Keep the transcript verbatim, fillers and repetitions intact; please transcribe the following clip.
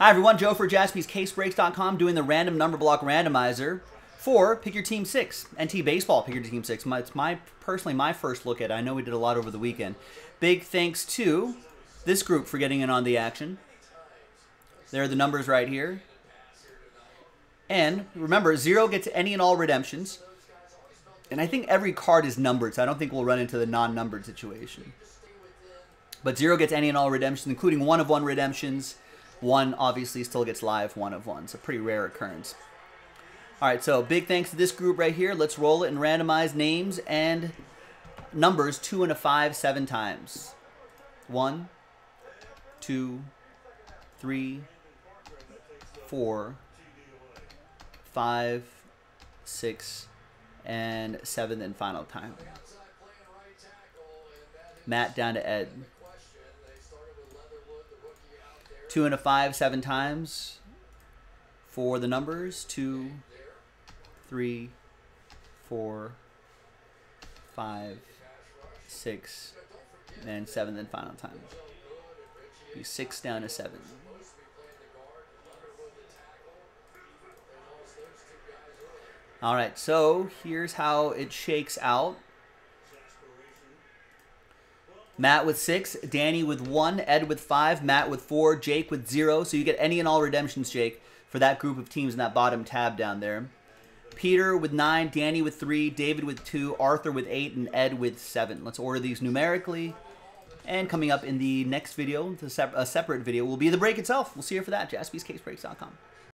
Hi everyone, Joe for Jaspys Case Breaks dot com doing the random number block randomizer for Pick Your Team six, N T Baseball Pick Your Team six. My, it's my personally my first look at it. I know we did a lot over the weekend. Big thanks to this group for getting in on the action. There are the numbers right here. And remember, zero gets any and all redemptions. And I think every card is numbered, so I don't think we'll run into the non-numbered situation. But zero gets any and all redemptions, including one of one redemptions. One obviously still gets live one of one. It's a pretty rare occurrence. All right, so big thanks to this group right here. Let's roll it and randomize names and numbers two and a five seven times. One, two, three, four, five, six, and seventh and final time. Matt down to Ed. Two and a five seven times for the numbers. Two, three, four, five, six, and seventh and final time. Six down to seven. All right, so here's how it shakes out. Matt with six, Danny with one, Ed with five, Matt with four, Jake with zero. So you get any and all redemptions, Jake, for that group of teams in that bottom tab down there. Peter with nine, Danny with three, David with two, Arthur with eight, and Ed with seven. Let's order these numerically. And coming up in the next video, a separate video, will be the break itself. We'll see you for that, Jaspys Case Breaks dot com.